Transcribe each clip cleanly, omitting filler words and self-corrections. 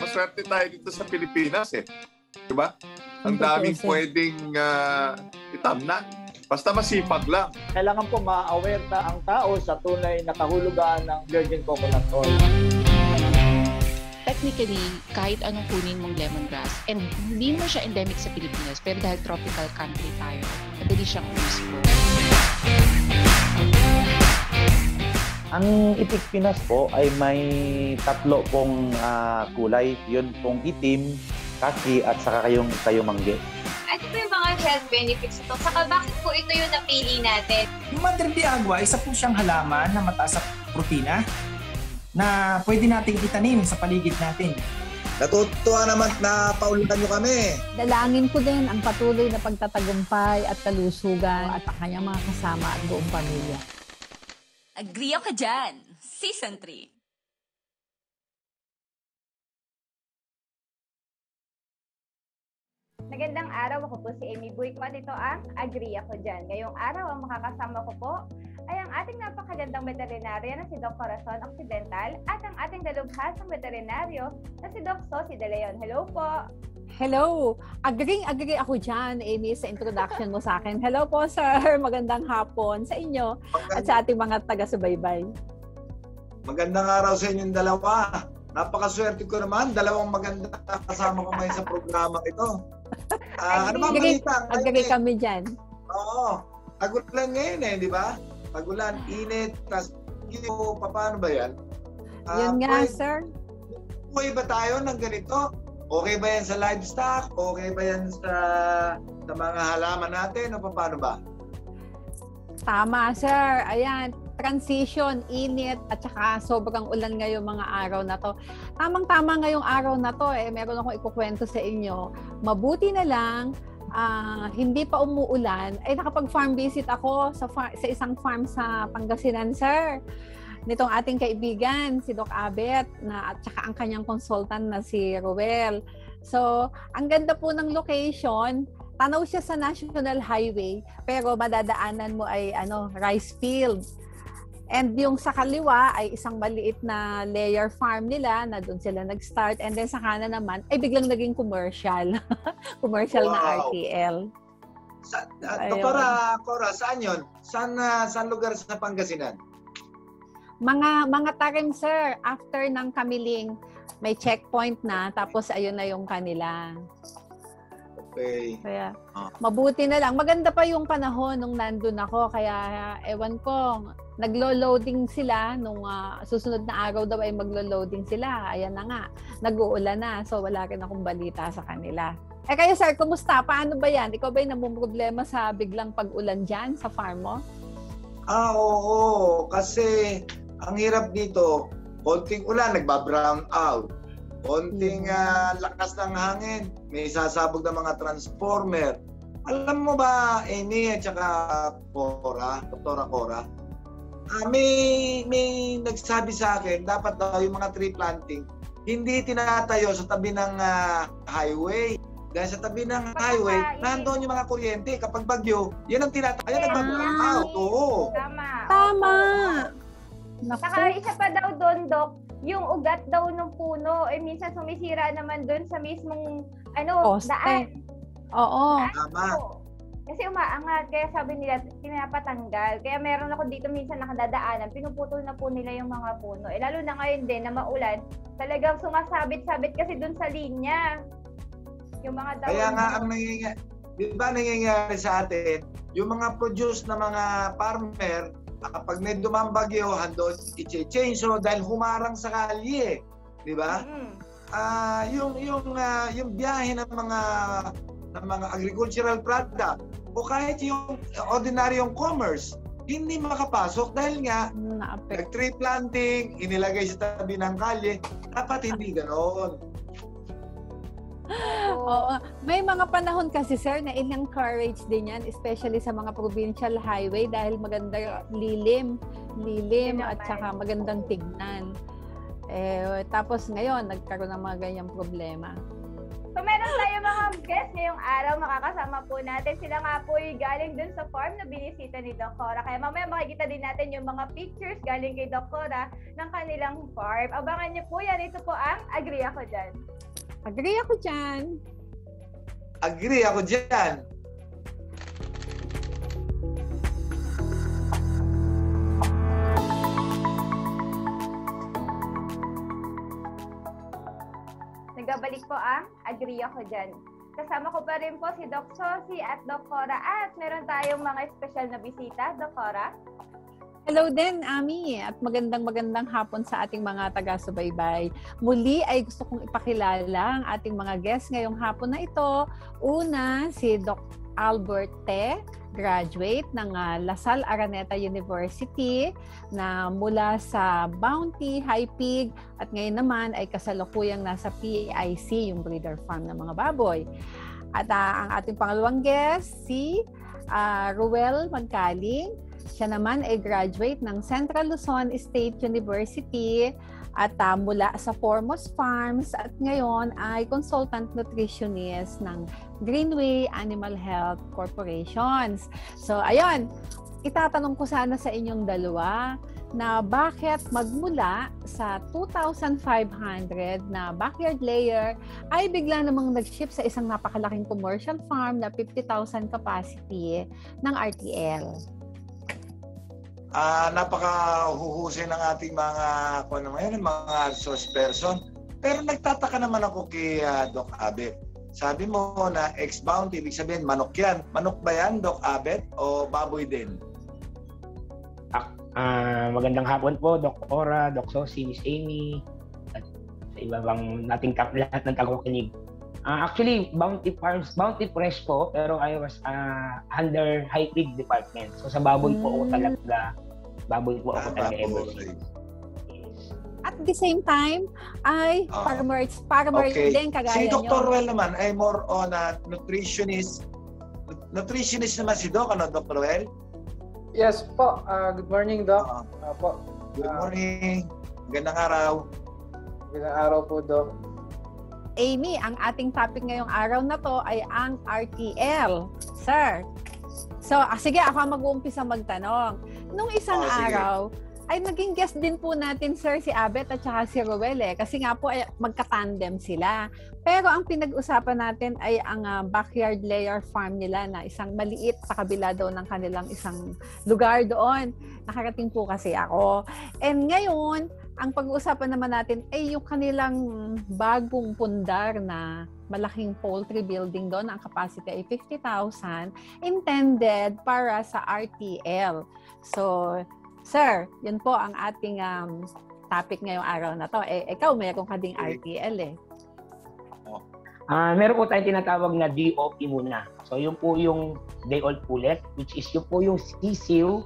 Maswerte tayo dito sa Pilipinas eh. Diba? Ang daming pwedeng itamna. Basta masipag lang. Kailangan po ma-aware na ang tao sa tunay na kahulugan ng virgin coconut oil. Technically, kahit anong kunin mong lemongrass, and hindi mo siya endemic sa Pilipinas, pero dahil tropical country tayo, madali siyang useful. Ang itik Pinas po ay may tatlo pong kulay. Yun pong itim, kaki at saka kayong mangge. Ano po yung mga health benefits ito? Saka bakit po ito yung napili natin? Yung Madre de Agua, isa po siyang halaman na mataas sa protina na pwede nating itanim sa paligid natin. Natutuwa naman na paulitan nyo kami. Dalangin ko din ang patuloy na pagtatagumpay at kalusugan at ang kanyang mga kasama at buong pamilya. Agri Ako Dyan, Season 3. Magandang araw, ako po si Amy Buyco at ito ang Agri Ako Dyan. Ngayong araw, ang makakasama ko po ay ang ating napakagandang veterinarya na si Dr. Corazon Occidental at ang ating dalubhasang veterinaryo na si Doc Sophie De Leon. Hello po! Hello! Agri ako dyan, Amy, sa introduction mo sa akin. Hello po, sir! Magandang hapon sa inyo at sa ating mga taga-subaybay. Magandang araw sa inyong dalawa. Napakaswerte ko naman, dalawang maganda kasama ko ngayon sa programa ito. Ano ba balita? Agri kami dyan. Oo. Tagulan ngayon eh, di ba? Tagulan, init, kasyo, paano ba yan? Yun nga, sir. Buhay ba tayo ng ganito? Okay ba yan sa livestock? Okay ba yan sa mga halaman natin? O paano ba? Tama, sir. Ayan. Transition, init, at saka sobrang ulan ngayong mga araw na to. Tamang-tama ngayong araw na to, eh, meron akong ikukwento sa inyo. Mabuti na lang, hindi pa umuulan. Ay, nakapag-farm visit ako sa isang farm sa Pangasinan, sir. Nitong ating kaibigan, si Doc Abet, at saka ang kanyang consultant na si Ruel. So, ang ganda po ng location. Tanaw siya sa National Highway, pero madadaanan mo ay rice fields. And yung sa kaliwa ay isang maliit na layer farm nila na doon sila nag-start. And then sa kanan naman ay biglang naging commercial. Commercial wow. Na RTL. Cora, saan yun? Saan lugar sa Pangasinan? Mga tarim, sir. After ng Kamiling, may checkpoint na. Tapos ayun na yung kanila. Okay. Kaya, mabuti na lang. Maganda pa yung panahon nung nandun ako. Kaya, ewan ko, naglo-loading sila. Nung susunod na araw daw ay maglo-loading sila. Ayan na nga. Nag-uulan na. So, wala rin akong balita sa kanila. Eh, kayo sir, kumusta? Paano ba yan? Ikaw ba'y namumroblema sa biglang pag-ulan dyan sa farm mo? Oo. Kasi, ang hirap dito, konting ulan, nagbabrown out. Konting lakas ng hangin, may sasabog ng mga transformer. Alam mo ba, Amy at saka Cora, Dr. Cora, may nagsabi sa akin, dapat daw yung mga tree planting, hindi tinatayo sa tabi ng highway. Dahil sa tabi ng highway, nandoon yung mga kuryente. Kapag bagyo, yan ang tinatayo. Nagbablackout. Oo. Tama. Saka isa pa daw doon, Dok, yung ugat daw ng puno, eh minsan sumisira naman doon sa mismong daan. Oo. Tama. Kasi umaangat, kaya sabi nila, pinapatanggal. Kaya meron ako dito minsan nakadadaanan, pinuputol na po nila yung mga puno. Eh, lalo na ngayon din, na maulan, talagang sumasabit-sabit kasi doon sa linya. Yung mga daon. Kaya nga, ang nangyayari, di ba nangyayari sa atin, yung mga produce na mga farmer, kapag may dumambagyo, handon i-chainsaw dahil humarang sa kalye eh. Di ba? Yung biyahe ng mga agricultural product o kahit yung ordinaryong commerce, hindi makapasok dahil nga nag-tree planting, inilagay sa tabi ng kalye. Dapat hindi ganoon. Oo. May mga panahon kasi sir na in-encourage din yan, especially sa mga provincial highway dahil maganda lilim at saka magandang tignan. Eh, tapos ngayon, nagkaroon ng mga ganyang problema. So meron tayo mga guest ngayong araw, makakasama po natin. Sila nga po ay galing dun sa farm na binisita ni Doc Cora. Kaya mamaya makikita din natin yung mga pictures galing kay Doc Cora ng kanilang farm. Abangan niyo po yan. Ito po ang Agri Ako Dyan. Agri Ako Dyan. Agri Ako Dyan. Nagbabalik po ang Agri Ako Dyan. Kasama ko pa rin po si Doc Sophie at Doc Cora at meron tayong mga espesyal na bisita. Doc Cora? Hello din, Ami, at magandang hapon sa ating mga taga-subaybay. Muli ay gusto kong ipakilala ang ating mga guests ngayong hapon na ito. Una, si Doc Albert Te, graduate ng La Salle Araneta University na mula sa Bounty, High Pig, at ngayon naman ay kasalukuyang nasa PAIC, yung breeder farm ng mga baboy. At ang ating pangalawang guest, si Ruel Magcaling. Siya naman ay graduate ng Central Luzon State University at mula sa Foremost Farms at ngayon ay consultant nutritionist ng Greenway Animal Health Corporations. So ayun, itatanong ko sana sa inyong dalawa na bakit magmula sa 2,500 na backyard layer ay bigla namang nag-ship sa isang napakalaking commercial farm na 50,000 capacity ng RTL. Napakahuhusin ng ating mga source person. Pero nagtataka naman ako kay Doc Abet. Sabi mo na ex-bounty, ibig sabihin manok yan. Manok ba yan, Doc Abet, o baboy din? Magandang hapon po, Doc Cora, Doc Sophie, Miss Amy, at sa iba bang nating lahat ng tagakinig. Actually, Bounty Farms, Bounty Fresh po, pero I was under High Pig Department. So sa baboy po ako talaga, ever since. At the same time, ay farmers okay din kagaya nyo. Si Dr. Ruel naman ay more on a nutritionist. Nutritionist naman si Doc, ano, Dr. Ruel? Yes po. Good morning, Doc. Good morning. Magandang araw. Magandang araw po, Doc. Amy, ang ating topic ngayong araw na to ay ang RTL, sir. So, sige, ako mag-uumpisa magtanong. Nung isang araw, ay naging guest din po natin, sir, si Abet at saka si Ruel, kasi nga po ay magka-tandem sila. Pero ang pinag-usapan natin ay ang backyard layer farm nila na isang maliit sa kabila daw ng kanilang isang lugar doon. Nakarating po kasi ako. And ngayon, ang pag-uusapan naman natin ay yung kanilang bagong pundar na malaking poultry building doon. Ang capacity ay 50,000 intended para sa RTL. So, sir, yun po ang ating topic ngayong araw na to. Eh, ikaw, mayroon ka ding RTL eh. Meron po tayong tinatawag na DOP muna. So, yun po yung day-old pullet, which is yun po yung CCU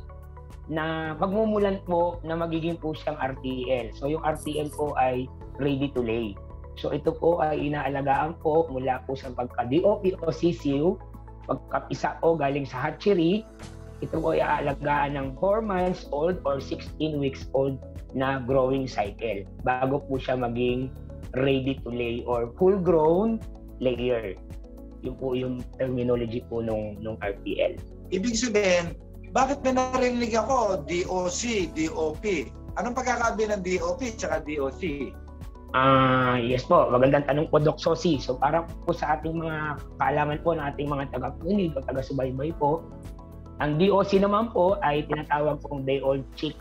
na pagmumulan po na magiging po siyang RTL. So yung RTL po ay ready to lay. So ito po ay inaalagaan po mula po sa pagka-DOP o CCU, pagkapisa o galing sa hatchery. Ito po ay aalagaan ng 4 months old or 16 weeks old na growing cycle bago po siya maging ready to lay or full-grown layer. Yun po yung terminology po nung RTL. Ibig sabihin, bakit may narinig ako DOC, DOP? Anong pagkakabi ng DOP at DOC? Yes po, magandang tanong po, Doc Sophie. So para po sa ating mga kaalaman po ng ating mga taga-punig o taga-subaybay po, ang DOC naman po ay tinatawag pong day-old chick.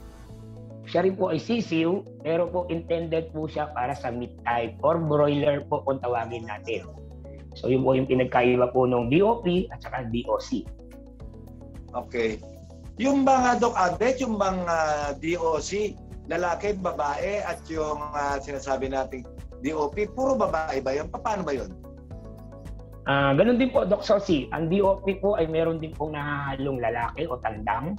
Siya rin po ay sisiw, pero po intended po siya para sa meat type or broiler po kung tawagin natin. So yun po yung pinagkaiba po ng DOP at saka DOC. Okay. Yung bang Doc Abet, yung bang DOC, lalaki, babae, at yung sinasabi nating DOP, puro babae ba yun? Paano ba yun? Ganun din po, Doc Sophie. Ang DOP po ay meron din pong nahahalong lalaki o tandang.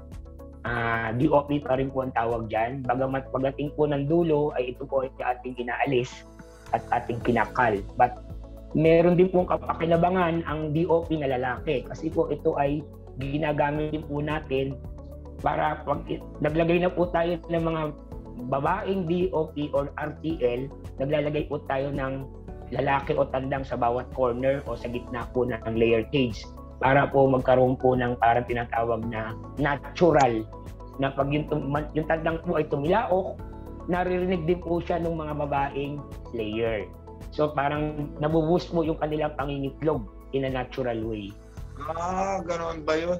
DOP pa rin po ang tawag dyan. Bagamat pagdating po ng dulo, ay ito po ay ating inaalis at ating kinakal. But meron din pong kapakinabangan ang DOP na lalaki kasi po ito ay ginagamit po natin para pag naglagay na po tayo ng mga babaeng DOP or RTL, naglalagay po tayo ng lalaki o tandang sa bawat corner o sa gitna po ng layer cage para po magkaroon po ng parang tinatawag na natural na pag yung tandang po ay tumilaok, naririnig din po siya ng mga babaeng layer. So parang nabuboost mo yung kanilang pangingitlog in a natural way. Ah, ganoon ba yun?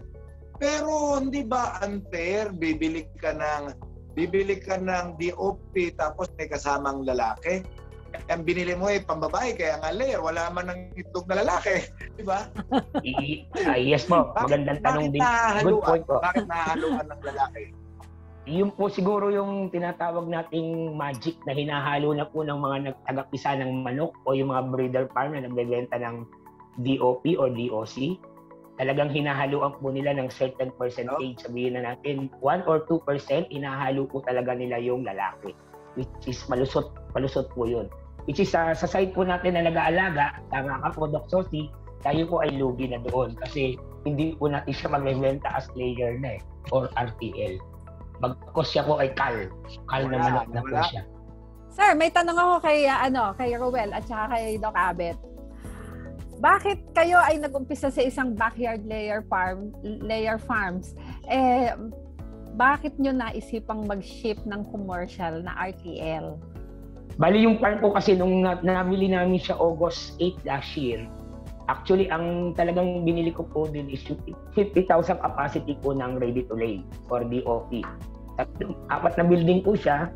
Pero hindi ba unfair? Bibili ka ng DOP tapos may kasamang lalaki? Ang binili mo ay pambabae, kaya nga layer, wala man ng itlog na lalaki. Diba? Yes po, magandang tanong din. Good point po. Bakit nahaluan ng lalaki? Yun po siguro yung tinatawag nating magic na hinahalo na po ng mga nagtagapisa ng manok o yung mga breeder farm na nagbebenta ng DOP or DOC. Talagang hinahaluan po nila ng certain percentage. Sabihin na natin, 1 or 2% hinahalo po talaga nila yung lalaki. Which is malusot po yun. Which is sa side po natin na nag-aalaga, tama ka po, Doc Sophie, tayo po ay lugi na doon kasi hindi po natin siya magbebenta as layer na or RTL. Bagkos siya po ay kal na manok na po siya. Sir, may tanong ako kay Ruel at saka kay Doc Abet. Bakit kayo ay nag-umpisa sa isang backyard layer farms? Eh, bakit nyo naisipang mag-ship ng commercial na RTL? Bali yung farm po kasi nung nabili namin siya August 8 last year. Actually, ang talagang binili ko po din is 50,000 capacity po ng ready to lay or DOP. Apat na building po siya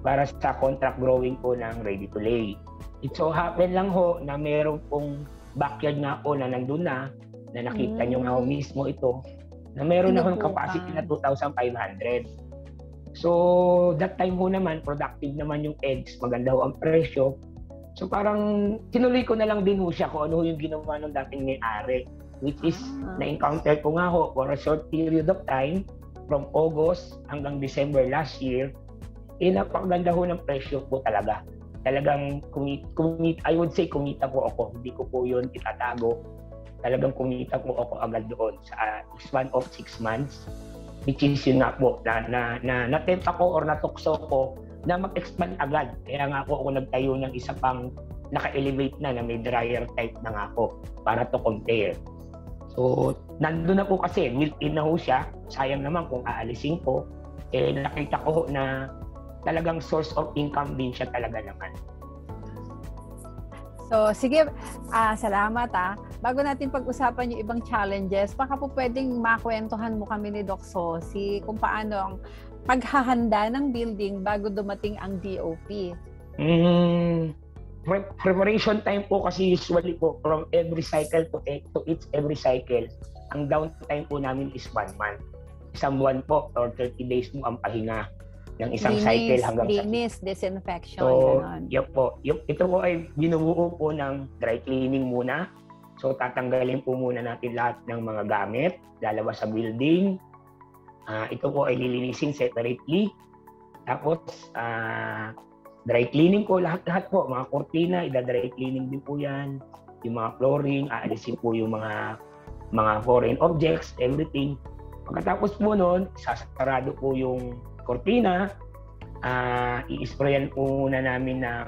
para sa contract growing po ng ready to lay. It so happen lang ho na meron pong backyard nga po na nandun na nakita nyo nga mismo ito, na meron na hong capacity na 2,500. So, that time ho naman, productive naman yung eggs, maganda ho ang presyo. So parang tinuloy ko na lang din ho siya kung ano yung ginawa ng dating may-ari. Which is, na-encounter ko nga ho for a short period of time from August hanggang December last year, napakaganda ho ng presyo po talaga. Talagang kumita po ako. Hindi ko po yun itatago. Talagang kumita po ako agad doon sa span of 6 months. Which is yun nga po, na-tempt ako or natukso ko na mag-expand agad. Kaya nga po ako nagtayo ng isa pang naka-elevate na may dryer type na nga po para to compare. So, nandun na po kasi, built-in na ho siya. Sayang naman kung aalisin ko. Eh, nakita ko na talagang source of income din siya talaga naman. So, sige. Salamat Bago natin pag-usapan yung ibang challenges, baka po pwedeng makwentuhan mo kami ni Doc Sophie kung paano ang paghahanda ng building bago dumating ang DOP. Preparation time po kasi usually po from every cycle to each every cycle. Ang downtime po namin is 1 month. Isang buwan po or 30 days mo ang pahinga ng isang cycle hanggang sa... Linis, disinfection, so, gano'n. Yun po. Ito po ay binubuo po ng dry cleaning muna. So tatanggalin po muna natin lahat ng mga gamit, lalabas sa building. Ito po ay lilinisin separately. Tapos, dry cleaning ko, lahat po. Mga kurtina, ida-dry cleaning din po yan. Yung mga flooring, aalisin po yung mga foreign objects, everything. Pagkatapos po nun, sasarado po yung kurtina. I-sprayan po muna namin ng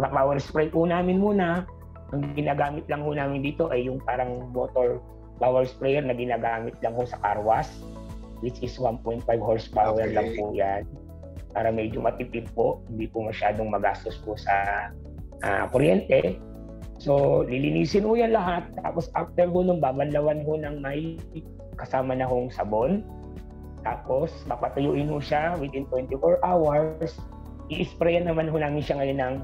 power spray po namin muna. Ang ginagamit lang po namin dito ay yung parang motor power sprayer na ginagamit lang po sa car wash, which is 1.5 horsepower lang po yan. Para medyo matipid po, hindi po masyadong magastos po sa kuryente. So, lilinisin po yan lahat. Tapos after po nung babanlawan po ng may kasama na hong sabon. Tapos, papatuyuin po siya within 24 hours. I-sprayan naman po namin siya ngayon ng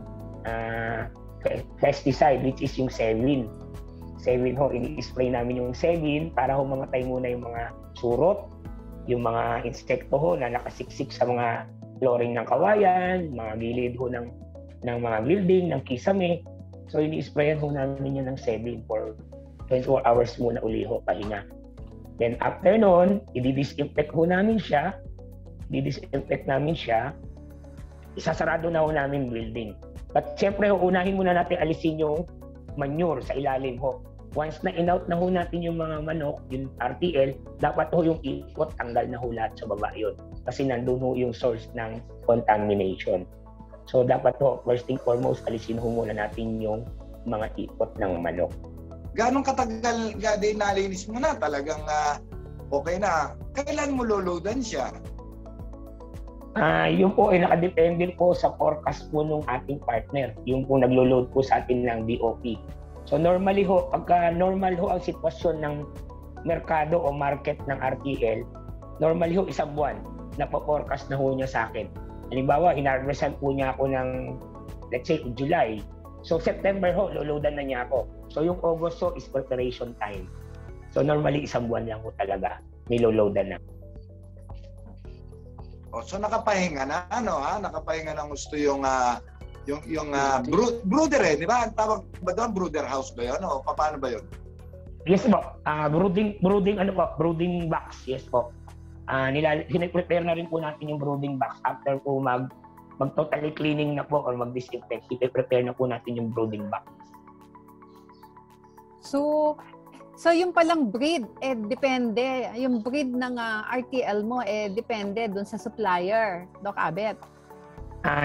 pesticide, which is yung Sevin. Sevin ho, ini-spray namin yung Sevin para ho mamatay muna yung mga surot, yung mga insekto ho na nakasiksik sa mga flooring ng kawayan, mga gilid ho ng mga building, ng kisame. So, ini-sprayan ho namin yun ng Sevin for 24 hours muna uli ho, pahinga. Then, after nun, i-disinfect ho namin siya. Isasarado na ho namin building. But siyempre, unahin muna natin alisin yung manure sa ilalim ho. Once na in-out na ho natin yung mga manok, yung RTL, dapat ho yung ikot, tanggal na ho lahat sa baba yun. Kasi nandun ho yung source ng contamination. So dapat po, first thing foremost, alisin ho muna natin yung mga ipot ng manok. Ganong katagal din nalinis mo na? Talagang okay na. Kailan mo loloadan siya? Yun po ay nakadepende po sa forecast po ng ating partner. Yung po naglo-load po sa atin ng DOP. So normally ho, pagka normal ho ang sitwasyon ng merkado o market ng RTL, normally ho isang buwan, napo-forecast na ho niya sa akin. Halimbawa, hinarvestan po niya ako ng, let's say, July. So September ho, loloadan na niya ako. So yung August ho is preparation time. So normally isang buwan lang ho talaga, niloloadan na. So nakapahinga na ano ha, nakapahinga ng gusto yung brooder eh, di ba? Ang tawag ba doon, brooder house ba 'yon o paano ba 'yon? Yes po. Brooding box. Yes po. Hini-prepare na rin po natin yung brooding box after po mag-totally cleaning na po or mag-disinfect. Hini-prepare na po natin yung brooding box. So yung palang breed, eh depende. Yung breed ng RTL mo, eh depende dun sa supplier, Doc Abet.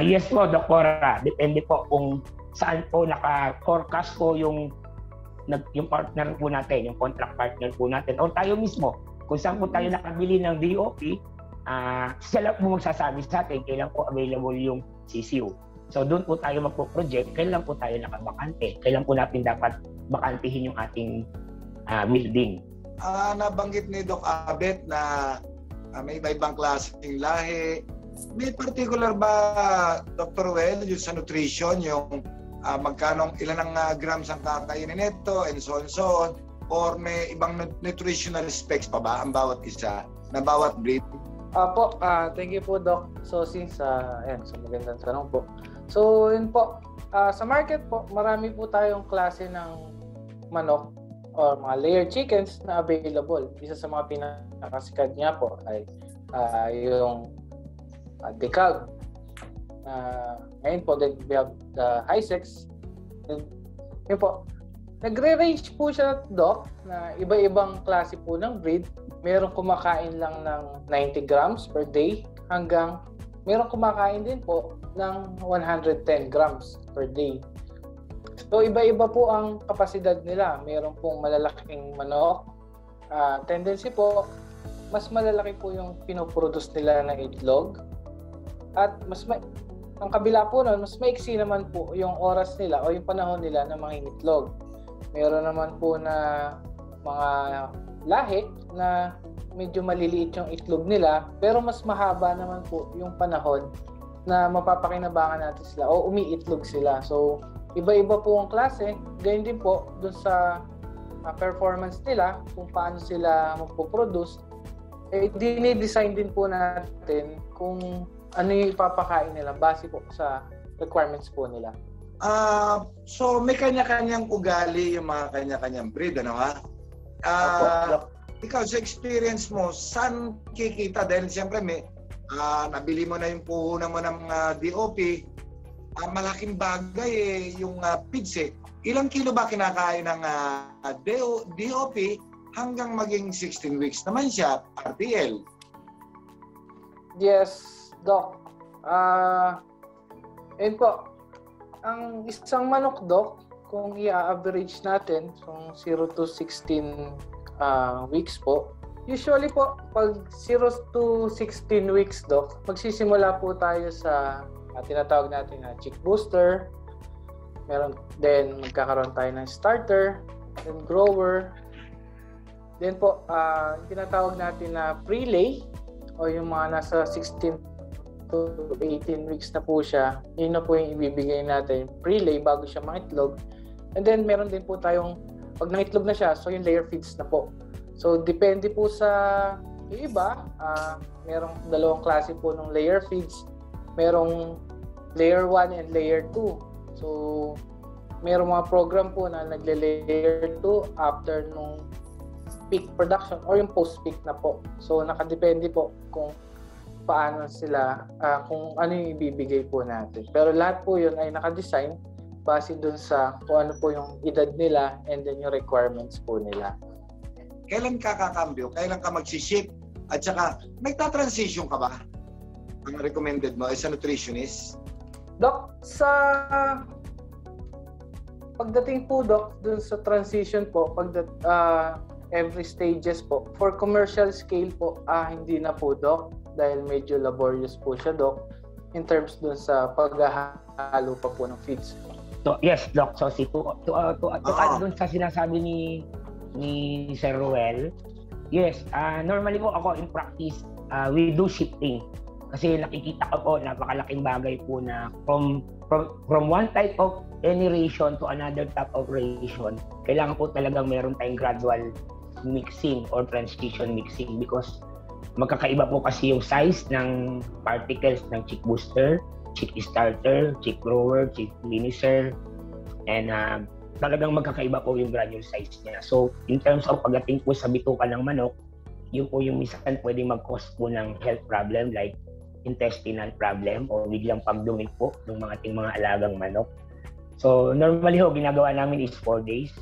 Yes po, Doc Cora. Depende po kung saan po naka-forecast po yung partner po natin, yung contract partner po natin, o tayo mismo. Kung saan po tayo nakabili ng DOP, sila po magsasabi sa atin kailan po available yung CCU. So doon po tayo magpo-project, kailan po tayo nakabakante, kailan po natin dapat bakantihin yung ating building. Nabanggit ni Doc Abet na may iba-ibang klaseng lahi. May particular ba, Dr. Ruel, yung sa nutrition, yung ilan ang grams ang kakainin nito, and so on, or may ibang nutritional specs pa ba ang bawat isa, na bawat breed? Thank you po, Doc Sophie, sa magandang tanong po. So, yun po, sa market po, marami po tayong klase ng manok or mga layer chickens na available. Isa sa mga pinakasikat niya po ay yung decalb. Ngayon po, then we have the high sex. Yun po. Nagre-range po siya, Doc, na iba-ibang klase po ng breed. Merong kumakain lang ng 90 grams per day hanggang merong kumakain din po ng 110 grams per day. So iba-iba po ang kapasidad nila. Meron pong malalaking manok. Tendency po, mas malalaki po yung pinoproduce nila na itlog. At ang kabila po nun, mas maiksi naman po yung oras nila o yung panahon nila na mangingitlog. Meron naman po na mga lahi na medyo maliliit yung itlog nila pero mas mahaba naman po yung panahon na mapapakinabangan natin sila o umiitlog sila. So iba-iba po ang klase, ganyan din po dun sa performance nila, kung paano sila magpo-produce. Dinidesign din po natin kung ano yung ipapakain nila base po sa requirements po nila. So may kanya-kanyang ugali yung mga kanya-kanyang breed, ano ha? Ikaw, sa experience mo, saan kikita? Dahil siyempre may nabili mo na yung puhunan mo ng DOP, malaking bagay eh, yung pigs eh. Ilang kilo ba kinakain ng DOP hanggang maging 16 weeks naman siya, RTL? Yes, Doc. Yun po, ang isang manok, Doc, kung i-average natin, kung 0 to 16 weeks po, usually po, pag 0 to 16 weeks, Doc, magsisimula po tayo sa tinatawag natin na chick booster. Meron din, magkakaroon tayo ng starter, then grower. Then po, tinatawag natin na prelay o yung mga nasa 16 to 18 weeks na po siya. Yun na po yung ibibigay natin, prelay bago siya mangitlog. And then meron din po tayong pag nangitlog na siya, so yung layer feeds na po. So depende po sa iba, merong dalawang klase po ng layer feeds. Merong layer 1 and layer 2. So, merong mga program po na nagle-layer 2 after nung peak production or yung post-peak na po. So, nakadepende po kung paano sila, kung ano yung ibibigay po natin. Pero lahat po yun ay nakadesign base dun sa kung ano po yung edad nila and then yung requirements po nila. Kailan ka kakambyo? Kailan ka magsiship? At saka, nagtatransition ka ba? Ang recommended mo ay sa nutritionist? Doc, sa pagdating po, Doc, dun sa transition po, every stages po, for commercial scale po, hindi na po, Doc, dahil medyo laborious po siya, Doc, in terms dun sa paghahalo pa po ng feeds. So, yes, Doc Sophie, to add dun sa sinasabi ni Sir Ruel, yes, normally po ako in practice, we do shifting. Kasi nakikita ko po, napakalaking bagay po na from one type of any ration to another type of ration, kailangan po talagang meron tayong gradual mixing or transition mixing because magkakaiba po kasi yung size ng particles ng chick booster, chick starter, chick grower, chick finisher, and talagang magkakaiba po yung granule size niya. So, in terms of pagdating po sa bituka ng manok, yun po yung minsan pwede mag-cause po ng health problem like intestinal problem o biglang pagdumi po ng mga alagang manok. So normally ho, ginagawa namin is 4 days.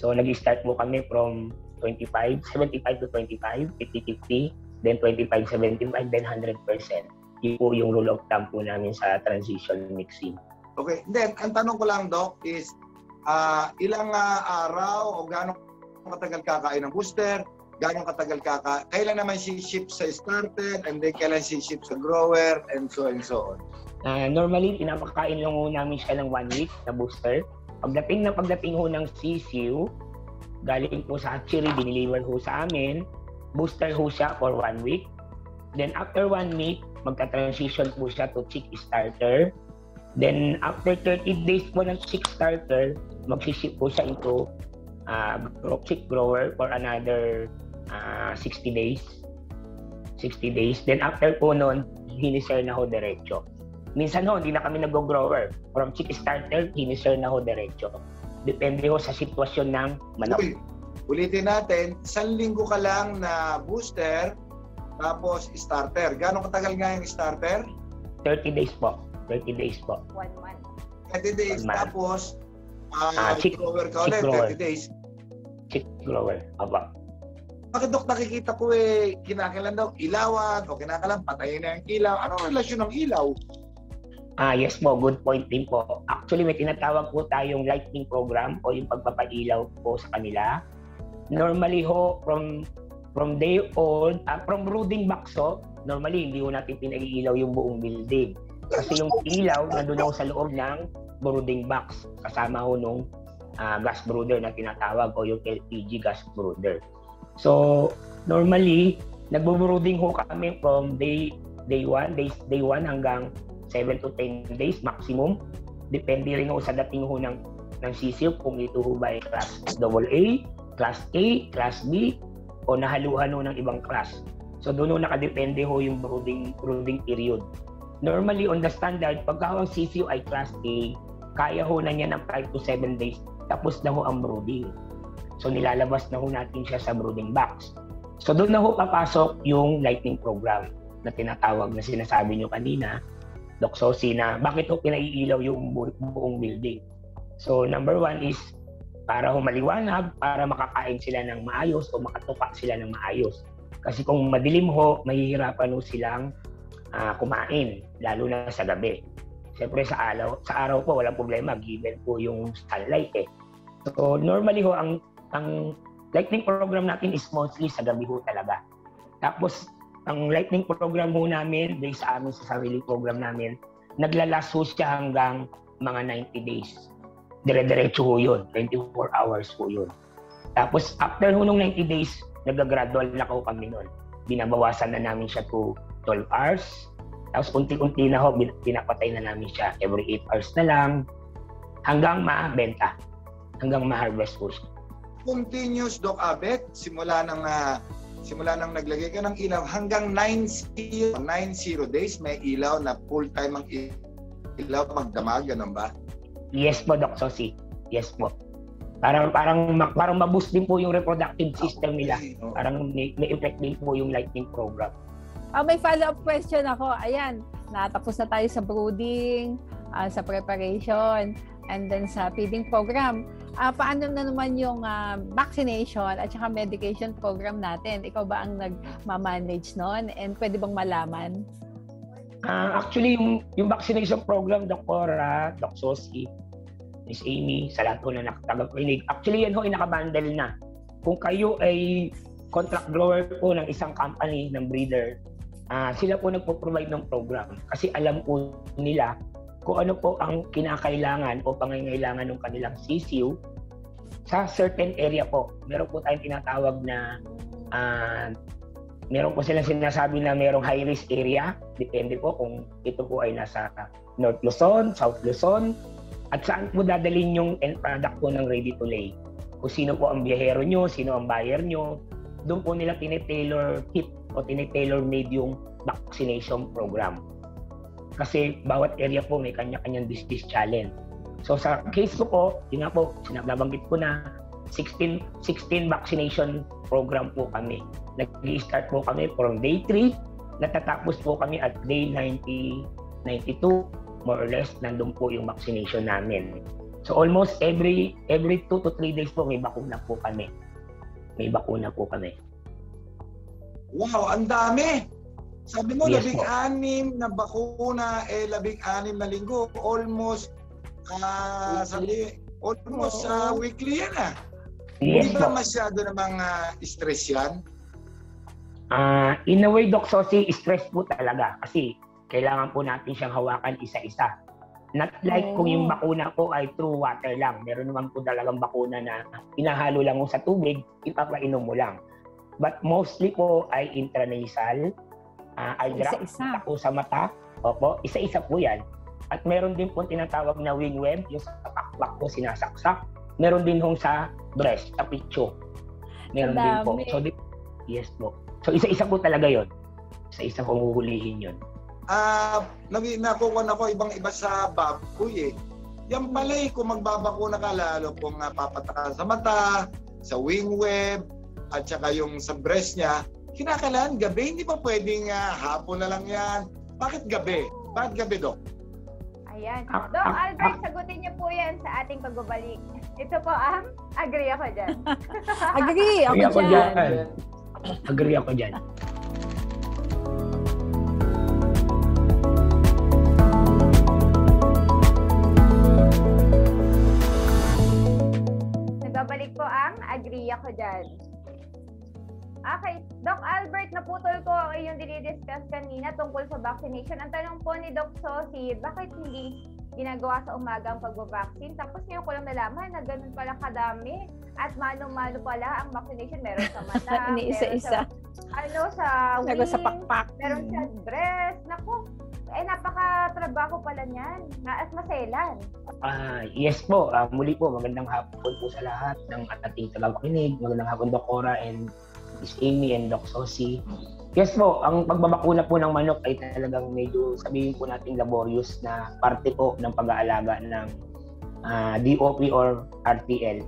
So nag-start po kami from 75 to 25, 50-50, then 25-75, then 100%. Yun po yung rule of thumb po namin sa transition mixing. Okay, then ang tanong ko lang, Doc, is ilang araw o gano'ng katagal kakain ng booster? Gano'ng katagal kailan naman si-ship sa starter, and then kailan si-ship sa grower, and so on. Normally, pinapakain lang ho namin siya ng 1 week na booster. Pagdating ho ng CCU, galing po sa hatchery, diniliver ho sa amin, booster ho siya for 1 week. Then after 1 week, magka-transition po siya to chick starter. Then after 30 days po ng chick starter, mag-ship po siya into chick grower for another 60 days. Then after po noon, hiniser na ho derecho. Minsan ho, hindi na kami nag-grower. From chick starter, hiniser na ho derecho. Depende ho sa sitwasyon ng manok. Ulitin natin, 1 linggo ka lang na booster, tapos starter. Gano'ng katagal nga yung starter? 30 days po. 30 days po. 1 month. 30 days, tapos chick grower ka ulit, 30 days. Chick grower, aba. Bakit, Dok, nakikita ko kinakalan daw ilawan o kinakalan, patayin na yung ilaw. Anong relasyon ng ilaw? Yes po, good point din po. Actually, may tinatawag po tayong lighting program o yung pagpapailaw po sa kanila. Normally ho, from day old, from brooding bakso, normally hindi ho natin pinag-iilaw yung buong building. Kasi yung ilaw, nandun ho sa loob ng brooding box kasama ho nung gas brooder na tinatawag o yung LPG gas brooder. So normally nagbo-brooding ho kami from day 1 hanggang 7 to 10 days maximum. Depende rin ho sa dating ho ng sisiw kung ito ho ba ay class AA, class A, class B o nahaluhan ho ng ibang class. So doon ho nakadepende ho yung brooding period. Normally, on the standard, pagka ang CCU ay class A, kaya ho na niya ng 5 to 7 days, tapos na ho ang brooding. So, nilalabas na ho natin siya sa brooding box. So, doon na ho papasok yung lightning program na tinatawag na sinasabi nyo kanina, Doc Sophie, na bakit ho pinaiilaw yung buong building. So, number 1 is para ho maliwanag, para makakain sila ng maayos o makatuka sila ng maayos. Kasi kung madilim ho, mahihirapan ho silang kumain, lalo na sa gabi. Siyempre sa araw po walang problema given po yung sunlight eh. So normally ho ang lightning program natin is mostly sa gabi ho talaga. Tapos ang lightning program ho namin based sa amin sa sarili program namin, naglalas ho siya hanggang mga 90 days. Dire-diretso ho yun, 24 hours ho yun. Tapos after ho nung 90 days, nag-gradual na ho kami nun. Binabawasan na namin siya to 12 hours. Tapos unti-unti na ho, pinapatay na namin siya. Every 8 hours na lang. Hanggang mabenta. Hanggang ma-harvest po siya. Continuous, Doc Abet. Simula nang naglagay ka ng ilaw hanggang 90 days may ilaw na full-time ang ilaw magdamag. Ganun ba? Yes po, Doc Sophie. Yes po. Parang ma-boost din po yung reproductive system nila. Okay. Parang may effect din po yung lightning program. May follow-up question ako. Ayan, natapos na tayo sa brooding, sa preparation, and then sa feeding program. Paano na naman yung vaccination at saka medication program natin? Ikaw ba ang nag-manage nun? And pwede bang malaman? Actually, yung vaccination program, Doc Cora, Doc Sophie, Miss Amy, sa lahat ko na nakatagapwinig, actually yan ho ay nakabundle na. Kung kayo ay contract grower po ng isang company, ng breeder, sila po nagpo-provide ng program. Kasi alam po nila kung ano po ang kinakailangan o pangangailangan ng kanilang CCU sa certain area po. Meron po tayong tinatawag na meron po silang sinasabi na merong high-risk area. Depende po kung ito po ay nasa North Luzon, South Luzon, at saan po dadalhin yung end product po ng ready-to-lay. Kung sino po ang biyahero nyo, sino ang buyer nyo, doon po nila tinitailor kit o tinitailor-made yung vaccination program. Kasi bawat area po may kanya-kanyang disease challenge. So sa case ko po, yun nga po, sinabanggit ko na 16 vaccination program po kami. Nag-i-start po kami from day 3, natatapos po kami at day 92, more or less, nandun po yung vaccination namin. So almost every 2 to 3 days po may bakuna po kami. Wow, ang dami! Sabi mo, yes, 16 na bakuna, 16 na linggo. Almost, weekly yan ah. Yes, hindi ba masyado namang stress yan? In a way, Doc Sophie, stress po talaga. Kasi kailangan po natin siyang hawakan isa-isa. Not like kung yung bakuna po ay through water lang. Meron naman po talagang bakuna na inahalo lang mo sa tubig, ipapainom mo lang. But mostly po ay intranasal. Eye drop, tako sa mata. Opo, isa-isa po yan. At meron din po tinatawag na wingweb, yung sa pakpak po sinasaksak. Meron din hong sa breast, sa pityo. Meron din po. So, yes po. So, isa-isa po talaga yon. Isa-isa po huhulihin yun. Nakukuha na po ibang-iba sa baboy eh. Yan pala eh, kung magbabakuna ka lalo kung papatakan sa mata, sa wingweb, at saka yung sa breast niya, kinakalaan gabi, hindi pa pwedeng hapon na lang yan. Bakit gabi? Bakit gabi, Doc? Ayan. Doc Albert, sagutin niyo po yan sa ating pagbabalik. Ito po ang Agree Ako Dyan. Agree Ako Dyan. Nagbabalik po ang Agree Ako Dyan. Okay, Doc Albert, naputol ko yung dinidiscuss kanina tungkol sa vaccination. Ang tanong po ni Doc Sophie, bakit hindi ginagawa sa umaga ang pagbabaksin? Tapos ngayon ko lang nalaman na ganun pala kadami at mano-mano pala ang vaccination. Meron sa mata, meron sa pakpak, meron sa breast. Naku, napaka-trabaho pala niyan. At maselan. Yes po, muli po, magandang hapon po sa lahat ng ating tagapakinig. Magandang hapon, Doc Cora and Miss Amy and Doc Sophie. Yes po, ang pagbabakuna po ng manok ay talagang medyo, sabihin po natin, laborious na parte po ng pag-aalaga ng DOP or RTL.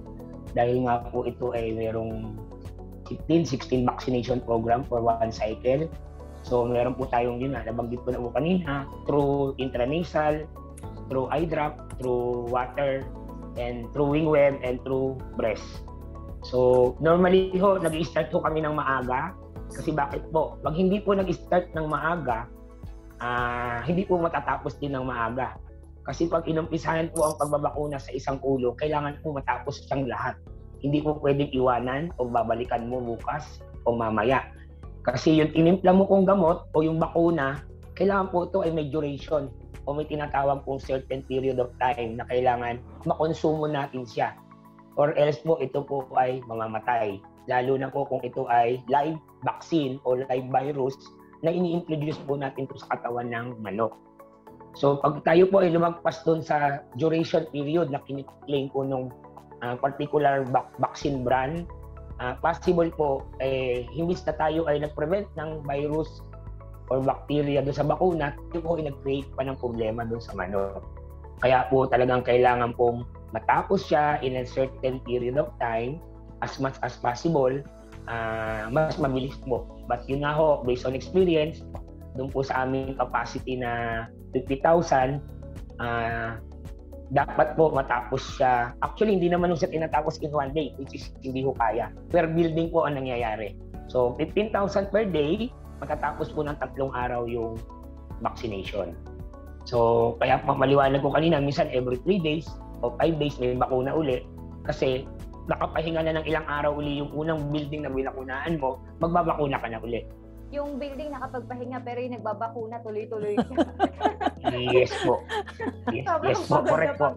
Dahil nga po ito ay merong 15-16 vaccination program for one cycle. So meron po tayong yun na nabanggit po na po kanina, through intranasal, through eye drop, through water, and through wingweb, and through breast. So, normally ho, nag-i-start ho kami ng maaga. Kasi bakit po? Pag hindi po nag-i-start ng maaga, hindi po matatapos din ng maaga. Kasi pag inumpisahan po ang pagbabakuna sa isang ulo, kailangan po matapos siyang lahat. Hindi po pwedeng iwanan o babalikan mo bukas o mamaya. Kasi yung tinimpla mo kong gamot o yung bakuna, kailangan po ito ay may duration o may tinatawag pong certain period of time na kailangan makonsumo natin siya. Or else po, ito po ay mamamatay. Lalo na po kung ito ay live vaccine o live virus na ini-introduce po natin po sa katawan ng manok. So pag tayo po ay lumagpas doon sa duration period na kiniklaim po ng particular vaccine brand, possible po, imbis na tayo ay nag-prevent ng virus or bacteria doon sa bakuna, ito po ay nag-create pa ng problema doon sa manok. Kaya po talagang kailangan pong matapos siya in a certain period of time as much as possible, mas mabilis po. But yun nga ho, based on experience, doon po sa aming capacity na 50,000, dapat po matapos siya. Actually, hindi naman siya tinatapos in one day, which is hindi ho kaya. Per building po ang nangyayari. So, 15,000 per day, matatapos po ng 3 araw yung vaccination. So, kaya maliwanag ko kanina, minsan every 3 days o 5 days may bakuna uli kasi nakapahinga na ng ilang araw uli yung unang building na binakunaan mo, magbabakuna ka na uli. Yung building nakapagpahinga pero yung nagbabakuna tuloy-tuloy siya. Yes po. Yes po, correct po.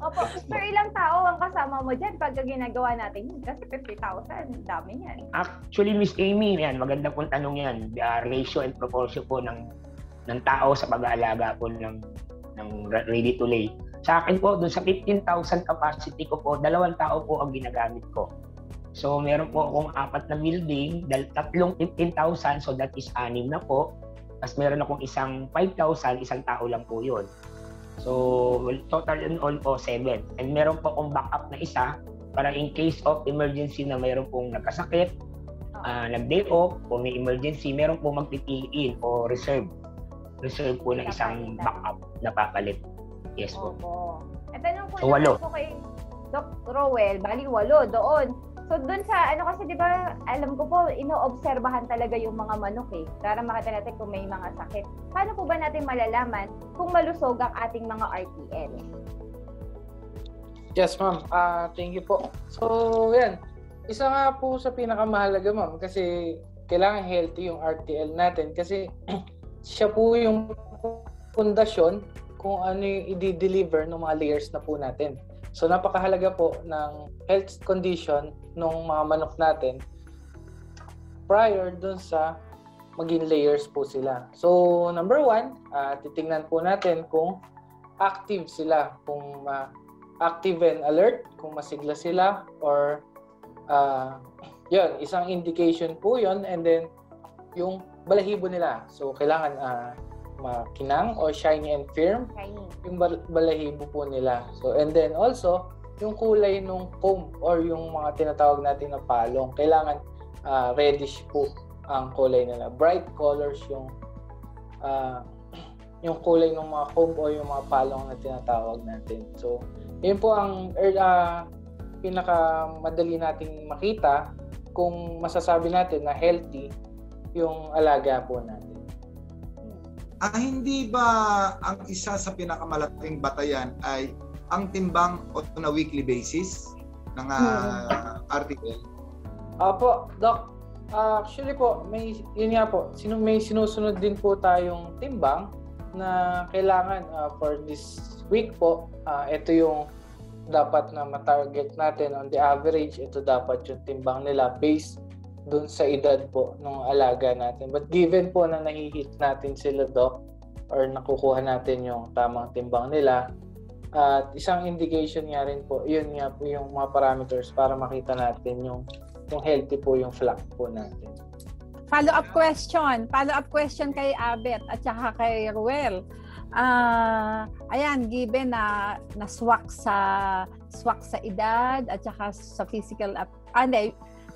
Opo, so ilang tao ang kasama mo dyan pag ginagawa natin yun? Kasi 50,000, dami yan. Actually, Miss Amy, yan, maganda pong tanong yan. Ratio and proportion po ng tao sa pag-aalaga po ng ready to lay. Sa akin po, doon sa 15,000 capacity ko po, 2 tao po ang ginagamit ko. So, meron po akong 4 na building, 3 15,000, so that is 6 na po. Tapos meron akong isang 5,000, isang tao lang po yun. So, total in all po, 7. And meron po akong backup na isa para in case of emergency na meron pong nagkasakit, nag-day off, o may emergency, meron po magpipiliin o reserve. Reserve po na isang backup na papalit. Yes po. At tanong po naman po kay Dr. Ruel, bali 8 doon. So doon sa ano kasi 'di ba, alam ko po inoobserbahan talaga yung mga manok eh para makita natin kung may mga sakit. Paano po ba natin malalaman kung malusog ang ating mga RTL? Yes, ma'am. Thank you po. So, yan. Isa nga po sa pinakamahalaga, ma'am, kasi kailangan healthy yung RTL natin kasi siya po yung pundasyon kung ano yung i-deliver ng mga layers na po natin. So, napakahalaga po ng health condition ng mga manok natin prior dun sa maging layers po sila. So, number 1, titingnan po natin kung active sila, kung active and alert, kung masigla sila, or yun, isang indication po yun, and then yung balahibo nila. So, kailangan makinang or shiny and firm yung balahibo po nila. So, and then also yung kulay nung comb or yung mga tinatawag natin na palong, kailangan reddish po ang kulay nila, bright colors yung kulay ng mga comb o yung mga palong na tinatawag natin. So yun po ang pinakamadali nating makita kung masasabi natin na healthy yung alaga po natin. Hindi ba ang isa sa pinakamalaking batayan ay ang timbang on a weekly basis ng RTL? Opo, Doc. Actually po, yun nga po, may sinusunod din po tayong timbang na kailangan for this week po. Ito yung dapat na matarget natin on the average. Ito dapat yung timbang nila based doon sa edad po nung alaga natin. But given po na nahihit natin sila, Doc, or nakukuha natin yung tamang timbang nila, at isang indication nga rin po, yun nga po yung mga parameters para makita natin yung healthy po yung flock po natin. Follow-up question kay Abet at saka kay Ruel. Ayan, given na swak sa edad at saka sa physical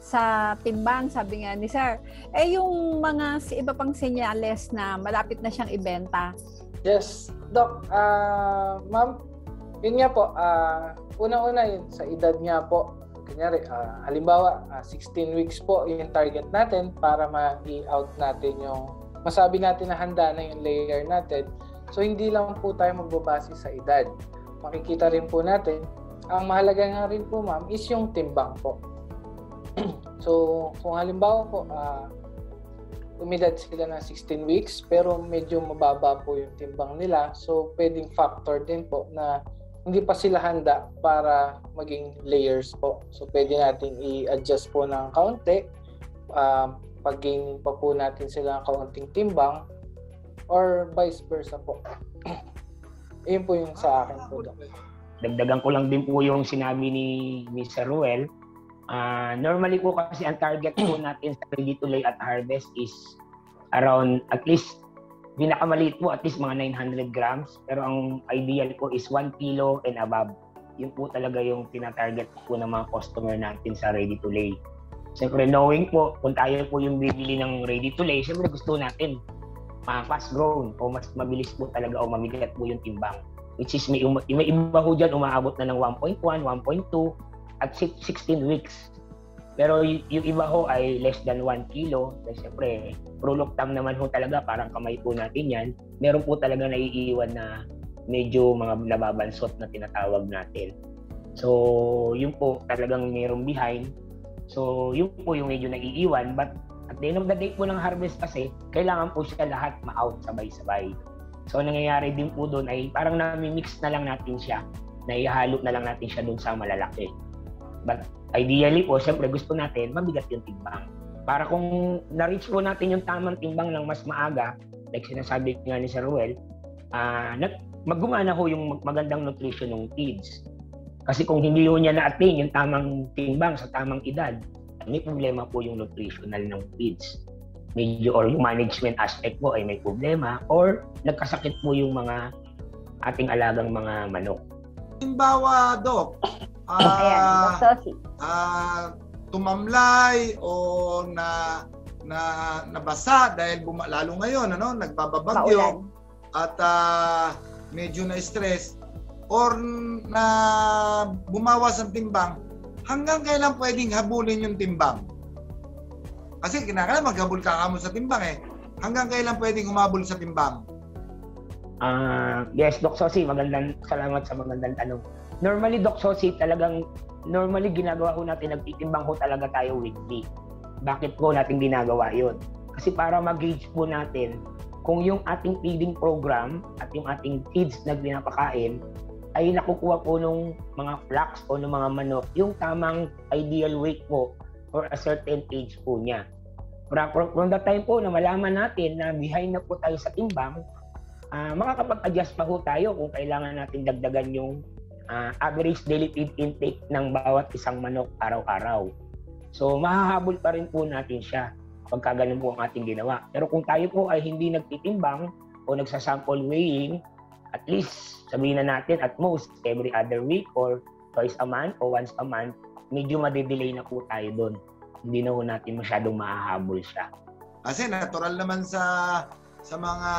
sa timbang, sabi nga ni Sir. Yung mga iba pang senyales na malapit na siyang ibenta. Yes, Doc. Ma'am, yun nga po. Una-una yun, sa edad niya po. Kunyari, halimbawa, 16 weeks po yung target natin para ma-i-out natin yung masabi natin na handa na yung layer natin. So, hindi lang po tayo magbabase sa edad. Makikita rin po natin. Ang mahalaga nga rin po, ma'am, is yung timbang po. So, kung halimbawa po, umidad sila na 16 weeks pero medyo mababa po yung timbang nila. So, pwedeng factor din po na hindi pa sila handa para maging layers po. So, pwede natin i-adjust po ng kaunti. Paging pa po natin sila ng kaunting timbang or vice versa po. Iyon po yung sa akin po. Dagdagan ko lang din po yung sinabi ni Mr. Ruel. Normally po kasi ang target po natin sa ready to lay at harvest is around at least pinakamaliit po at least mga 900 grams pero ang ideal po is 1 kilo and above. Yun po talaga yung pinatarget po ng mga customer natin sa ready to lay. Siyempre knowing po kung tayo po yung bibili ng ready to lay, siyempre gusto natin fast grown o mas mabilis po talaga o mamigat po yung timbang, which is may iba po dyan umaabot na ng 1.1, 1.2 at 16 weeks. Pero yung iba ho ay less than 1 kilo. Kasi siyempre, rule of thumb naman ho talaga, parang kamay po natin yan. Meron po talaga naiiwan na medyo mga nababansot na tinatawag natin. So, yun po talagang merong behind. So, yun po yung medyo naiiwan. But at the end of the day po ng harvest kasi, kailangan po siya lahat ma-out sabay-sabay. So, nangyayari din po doon ay parang nami-mix na lang natin siya. Naihalo na lang natin siya doon sa malalaki. But ideally po, siyempre gusto natin mabigat yung timbang. Para kung na-reach po natin yung tamang timbang ng mas maaga, like sinasabi nga ni Sir Ruel, maggumana ho yung magandang nutrition ng feeds. Kasi kung hindi ho niya na-attain yung tamang timbang sa tamang edad, may problema po yung nutritional ng feeds. Medyo or yung management aspect po ay may problema or nagkasakit po yung mga ating alagang mga manok. Halimbawa, Doc, tumamlay o nabasa dahil lalo ngayon ano, nagbababagyo at medyo na-stress or na bumawas ang timbang, hanggang kailan pwedeng habulin yung timbang? Kasi kinakailangan maghabol ka mo sa timbang eh. Hanggang kailan pwedeng humabol sa timbang? Yes, Doc Sophie, magandang salamat sa magandang tanong. Normally, Doc Sophie, talagang normally ginagawa ko natin, nagtitimbang ko talaga tayo weekly. Bakit po natin ginagawa yun? Kasi para mag-gauge po natin kung yung ating feeding program at yung ating feeds na pinapakain ay nakukuha po ng mga flocks o ng mga manok yung tamang ideal weight po or a certain age po niya. From that time po na malaman natin na behind na po tayo sa timbang, makakapag-adjust pa po tayo kung kailangan natin dagdagan yung average daily feed intake ng bawat isang manok araw-araw. So, mahahabol pa rin po natin siya pagka ganun po ang ating ginawa. Pero kung tayo po ay hindi nagtitimbang o nagsasample weighing, at least sabihin na natin at most every other week or twice a month o once a month, medyo madedelay na po tayo doon. Hindi na po natin masyadong mahahabol siya. Kasi natural naman sa mga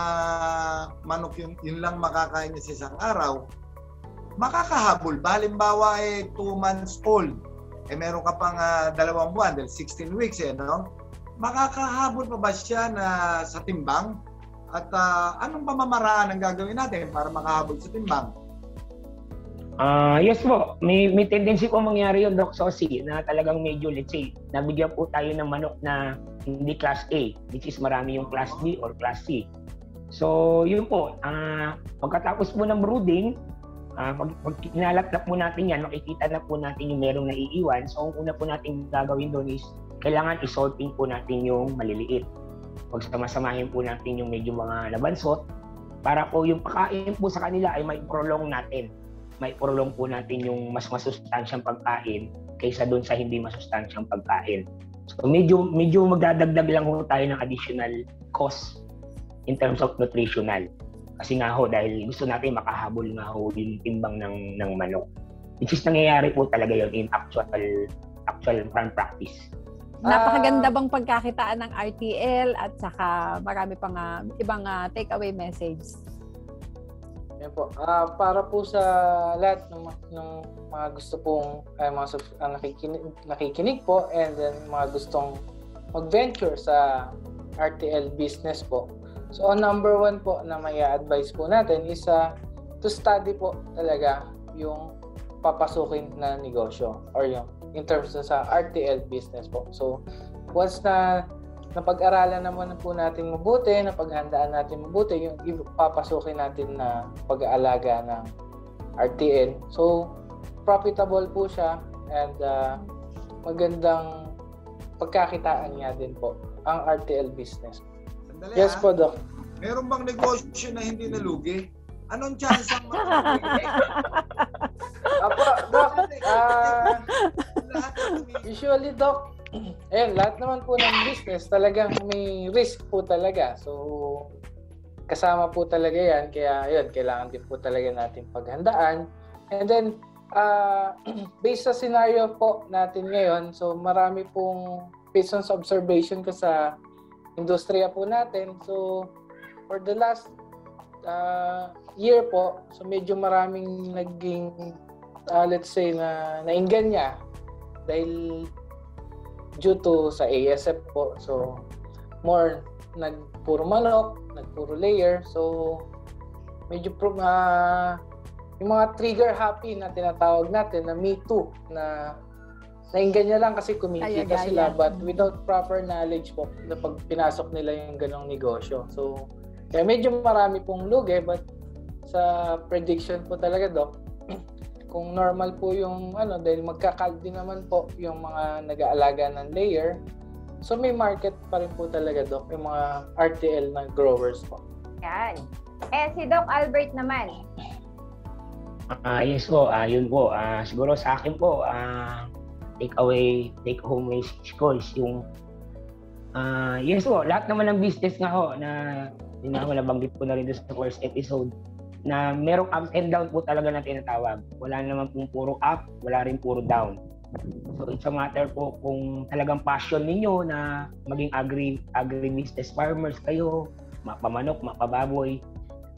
manok yun lang makakain niya sa isang araw. Makakahabol ba? Halimbawa eh 2 months old, eh meron ka pang 2 buwan, dahil 16 weeks eh, no? Makakahabol pa ba siya na sa timbang? At anong pamamaraan ang gagawin natin para makahabol sa timbang? Yes po, may tendency po mangyari yun, Doc Sophie, na talagang medyo, let's say, nabigyan po tayo ng manok na hindi class A, which is marami yung class B or class C. So, yun po, pagkatapos po ng brooding, pag kinalat na po natin yan, makikita na po natin yung merong naiiwan. So, ang una po natin gagawin doon is, kailangan isorting po natin yung maliliit. Pagsamasamahin po natin yung medyo mga labansot, para po yung pakain po sa kanila ay mai-prolong natin. Mai-prolong po natin yung mas masustansyang pagkain kaysa doon sa hindi masustansyang pagkain. So, medyo magdadagdag lang po tayo ng additional cost in terms of nutritional. Kasi nga ho, dahil gusto natin makahabol nga ho yung timbang ng manok. Which is nangyayari po talaga yun in actual farm practice. Napakaganda bang pagkakitaan ng RTL at saka marami pang ibang takeaway message? Yan po. Para po sa lahat ng mga gusto pong nakikinig po and then mga gustong mag-venture sa RTL business po. So, number 1 po na may advice po natin is to study po talaga yung papasukin na negosyo or yung in terms na sa RTL business po. So, once na napag-aralan naman po natin mabuti, napaghandaan natin mabuti, yung papasukin natin na pag-aalaga ng RTL. So, profitable po siya and magandang pagkakitaan niya din po ang RTL business. Dali, yes po, Doc. Meron bang negosyo na hindi nalugi? Anong chance ang malugi? Apo, Doc. Usually, Doc, lahat naman po ng business talagang may risk po talaga. So, kasama po talaga yan. Kaya, yun, kailangan din po talaga natin paghandaan. And then, based sa scenario po natin ngayon, so marami pong based on observation ko sa industriya po natin. So, for the last year po, so medyo maraming naging, let's say, na naingganya. Dahil due to sa ASF po. So more nagpuro manok, nagpuro layer. So medyo yung mga trigger happy na tinatawag natin na Me Too, na nainggan niya lang kasi kumikita sila but without proper knowledge po na pag pinasok nila yung ganong negosyo. So kaya medyo marami pong lugi, but sa prediction po talaga, Doc, kung normal po yung ano, dahil magka-calve din naman po yung mga nag-aalaga ng layer, so may market pa rin po talaga, Doc, yung mga RTL na growers po. Yan. Eh, si Doc Albert naman. Yes po, yun po. Siguro sa akin po, take home message ko is yung yes po, lahat naman ng business nga ho na nabanggit ko na rin sa first episode na merong up and down po talaga na tinatawag. Wala naman pong puro up, wala rin puro down. So it's a matter po kung talagang passion ninyo na maging agri-business farmers kayo, mapamanok, mapababoy,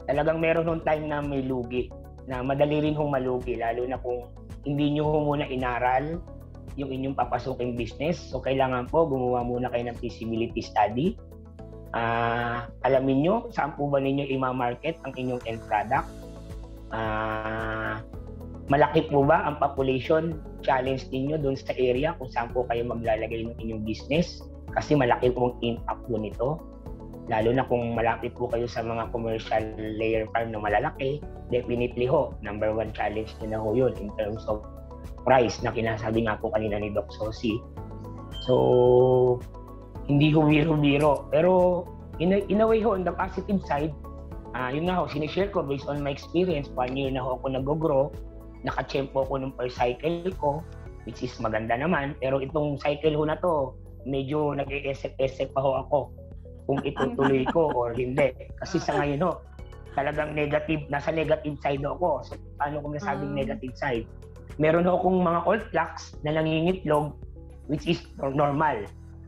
talagang meron noong time na may lugi, na madali rin hong malugi, lalo na kung hindi nyo muna inaral yung inyong papasukin business. So, kailangan po, gumawa muna kayo ng feasibility study. Alamin nyo, saan po ba ninyo ima-market ang inyong end product? Malaki po ba ang population challenge ninyo doon sa area kung saan po kayo maglalagay ng inyong business? Kasi malaki po ang impact po nito. Lalo na kung malapit po kayo sa mga commercial layer farm na malalaki, definitely ho, number one challenge nyo na ho yun in terms of price na kinasabi nga po kanina ni Doc Sophie. So, hindi ho biro-biro. Pero in a way ho, on the positive side, yun na ho, sinishare ko based on my experience, 1 year na ho ako nag-grow, nakachempo ko ng per cycle ko, which is maganda naman. Pero itong cycle ho na to, medyo nag-esek-esek pa ho ako kung itutuloy ko or hindi. Kasi sa ngayon ho, talagang negative, nasa negative side ako. So, paano kung nasabing negative side? Meron ho akong mga old flax na nangingitlog, which is normal.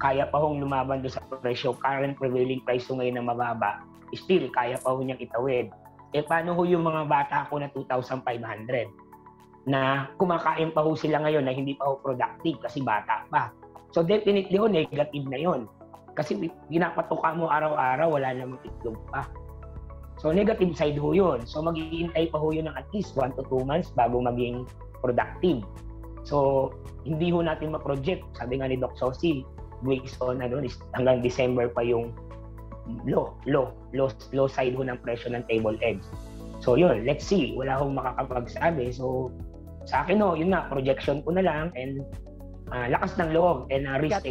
Kaya pa hong lumaban doon sa presyo. Current prevailing price ho ngayon na mababa. Still, kaya pa ho niyang itawid. E paano ho yung mga bata ko na 2,500 na kumakain pa ho sila ngayon na hindi pa ho productive kasi bata pa. So definitely ho, negative na yon. Kasi ginapatuka mo araw-araw, wala namang itlog pa. So negative side ho yun. So mag-iintay pa ho yun ng at least 1 to 2 months bago maging productive. So hindi ho natin ma-project. Sabi nga ni Doc Sophie, based on ano, hanggang December pa yung low side ho ng presyo ng table eggs. So yun, let's see. Wala hong makakapagsabi. So sa akin ho, yun na, projection ko na lang and lakas ng loob and risk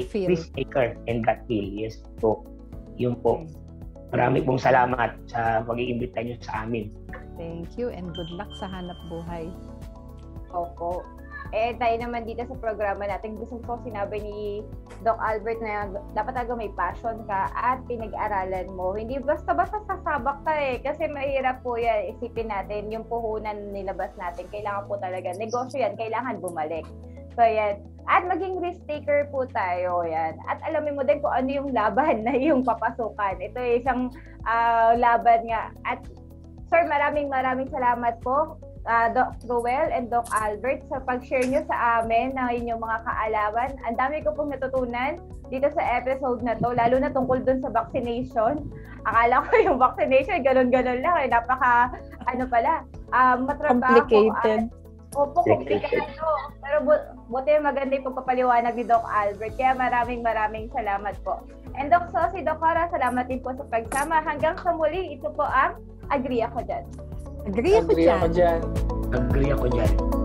taker and gut feel. Yes po. Yun po. Marami pong salamat sa pag-iimbita nyo sa amin. Thank you and good luck sa hanap buhay. Opo. Eh, tayo naman dito sa programa natin. Gusto ko sinabi ni Doc Albert na dapat talaga may passion ka at pinag-aralan mo. Hindi basta-basta sasabak ka eh. Kasi mahirap po yan. Isipin natin yung puhunan nilabas natin. Kailangan po talaga. Negosyo yan. Kailangan bumalik. So, yan. At maging risk taker po tayo, yan. At alamin mo din kung ano yung laban na yung papasukan. Ito ay isang laban nga. At, sir, maraming salamat po, Doc Ruel and Doc Albert, sa pag-share nyo sa amin ng inyong mga kaalaman. Ang dami ko pong natutunan dito sa episode na to, lalo na tungkol dun sa vaccination. Akala ko yung vaccination, ganun-ganun lang. Eh. Napaka, ano pala, matrabaho. Complicated. Opo, komplikado. Pero buti maganda yung pagpapaliwanag ni Doc Albert. Kaya maraming salamat po. And Doc Sophie, Doc Cora, salamat din po sa pagsama. Hanggang sa muli, ito po ang Agri Ako Dyan. Agri Ako Dyan.